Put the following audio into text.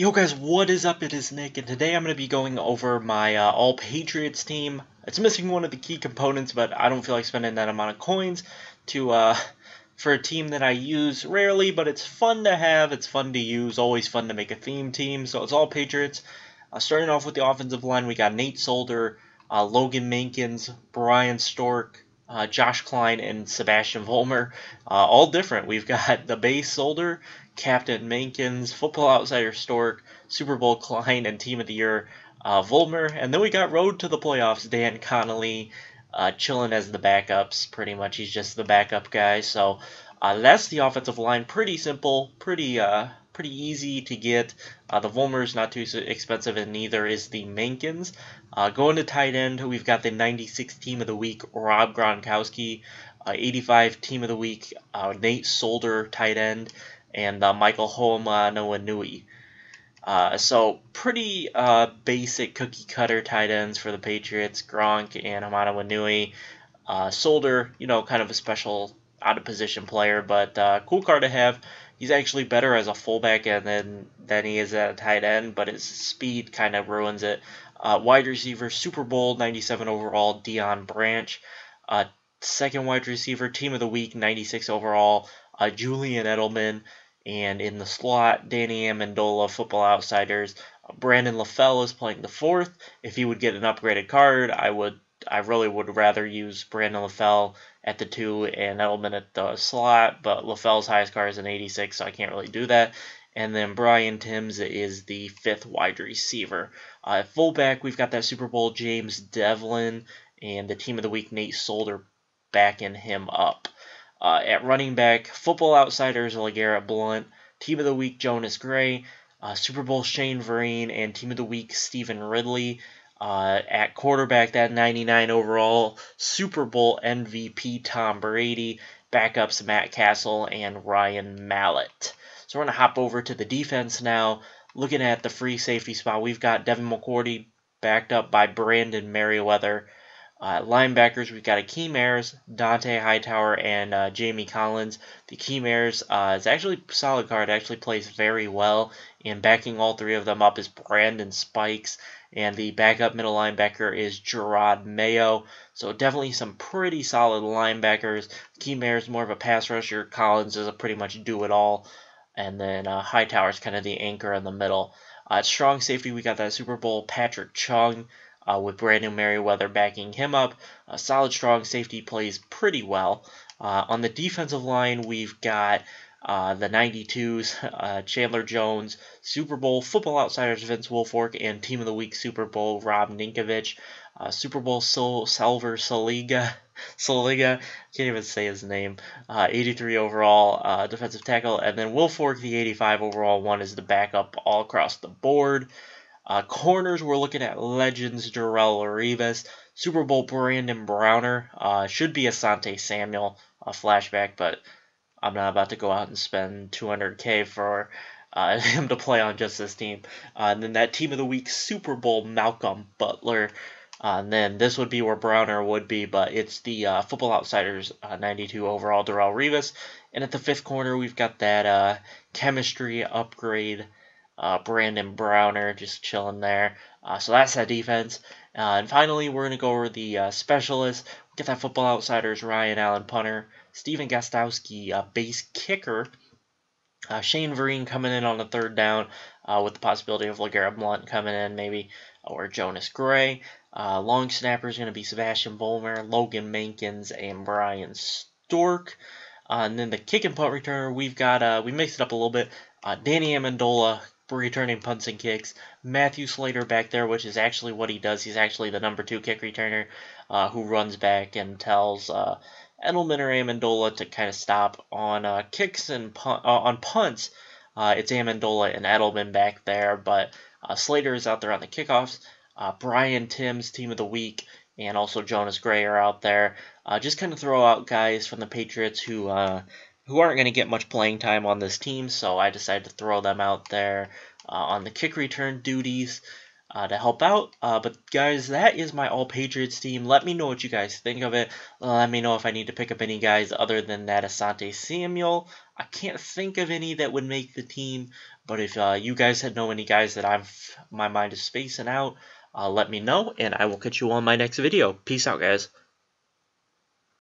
Yo guys, what is up? It is Nick, and today I'm going to be going over my All Patriots team. It's missing one of the key components, but I don't feel like spending that amount of coins to for a team that I use rarely, but it's fun to have, it's fun to use, always fun to make a theme team, so it's All Patriots. Starting off with the offensive line, we got Nate Solder, Logan Mankins, Brian Stork, Josh Klein, and Sebastian Vollmer, all different. We've got the base Solder, Captain Mankins, Football Outsider Stork, Super Bowl Klein, and Team of the Year Vollmer. And then we got Road to the Playoffs, Dan Connolly, chilling as the backups, pretty much. He's just the backup guy. So that's the offensive line. Pretty simple, pretty easy to get. The Vollmer's not too expensive, and neither is the Mankins. Going to tight end, we've got the 96 Team of the Week, Rob Gronkowski, 85 Team of the Week, Nate Solder, tight end, and Michael Homanu-Nui. So pretty basic cookie-cutter tight ends for the Patriots, Gronk and Homanu-Nui. Solder, you know, kind of a special out-of-position player, but cool card to have. He's actually better as a fullback and than he is at a tight end, but his speed kind of ruins it. Wide receiver, Super Bowl 97 overall, Deion Branch. Second wide receiver, Team of the Week, 96 overall, Julian Edelman. And in the slot, Danny Amendola, Football Outsiders. Brandon LaFell is playing the fourth. If he would get an upgraded card, I really would rather use Brandon LaFell at the 2 and Edelman at the slot, but LaFell's highest card is an 86, so I can't really do that. And then Brian Timms is the 5th wide receiver. At fullback, we've got that Super Bowl James Devlin, and the Team of the Week, Nate Solder, backing him up. At running back, Football Outsiders, LeGarrette Blount, Team of the Week, Jonas Gray, Super Bowl Shane Vereen, and Team of the Week, Steven Ridley. At quarterback, that 99 overall Super Bowl MVP Tom Brady, backups Matt Castle and Ryan Mallett. So we're going to hop over to the defense now. Looking at the free safety spot, we've got Devin McCourty backed up by Brandon Merriweather. Linebackers, we've got Akeem Ayers, Dante Hightower, and Jamie Collins. The Akeem Ayers is actually a solid card, actually plays very well, and backing all three of them up is Brandon Spikes, and the backup middle linebacker is Gerard Mayo. So definitely some pretty solid linebackers. Akeem Ayers is more of a pass rusher, Collins is a pretty much do-it-all, and then Hightower is kind of the anchor in the middle. At strong safety, we got that Super Bowl Patrick Chung, with Brandon Merriweather backing him up. Solid, strong safety plays pretty well. On the defensive line, we've got the 92s, Chandler Jones, Super Bowl Football Outsiders, Vince Wilfork, and Team of the Week, Super Bowl Rob Ninkovich. Super Bowl Salver Saliga. Saliga, can't even say his name, 83 overall defensive tackle. And then Wilfork, the 85 overall one, is the backup all across the board. Corners, we're looking at legends Darrelle Revis, Super Bowl Brandon Browner, should be Asante Samuel, a flashback, but I'm not about to go out and spend $200K for him to play on just this team. And then that Team of the Week, Super Bowl Malcolm Butler, and then this would be where Browner would be, but it's the Football Outsiders 92 overall Darrelle Revis. And at the fifth corner, we've got that chemistry upgrade, Brandon Browner, just chilling there. So that's that defense. And finally, we're going to go over the specialists. Get that Football Outsiders, Ryan Allen punter, Steven Gostowski, base kicker, Shane Vereen coming in on the third down with the possibility of LeGarrette Blount coming in maybe, or Jonas Gray. Long snapper is going to be Sebastian Vollmer, Logan Mankins, and Brian Stork. And then the kick and punt returner, we've got, we mixed it up a little bit, Danny Amendola, returning punts and kicks. Matthew Slater back there, which is actually what he does. He's actually the number 2 kick returner who runs back and tells Edelman or Amendola to kind of stop on kicks and on punts. It's Amendola and Edelman back there, but Slater is out there on the kickoffs. Brian Timms, Team of the Week, and also Jonas Gray are out there. Just kind of throw out guys from the Patriots who aren't going to get much playing time on this team, so I decided to throw them out there on the kick return duties. to help out. But guys, that is my All Patriots team. Let me know what you guys think of it. Let me know if I need to pick up any guys other than that Asante Samuel. I can't think of any that would make the team, but if you guys know any guys that my mind is spacing out, let me know, and I will catch you on my next video. Peace out, guys.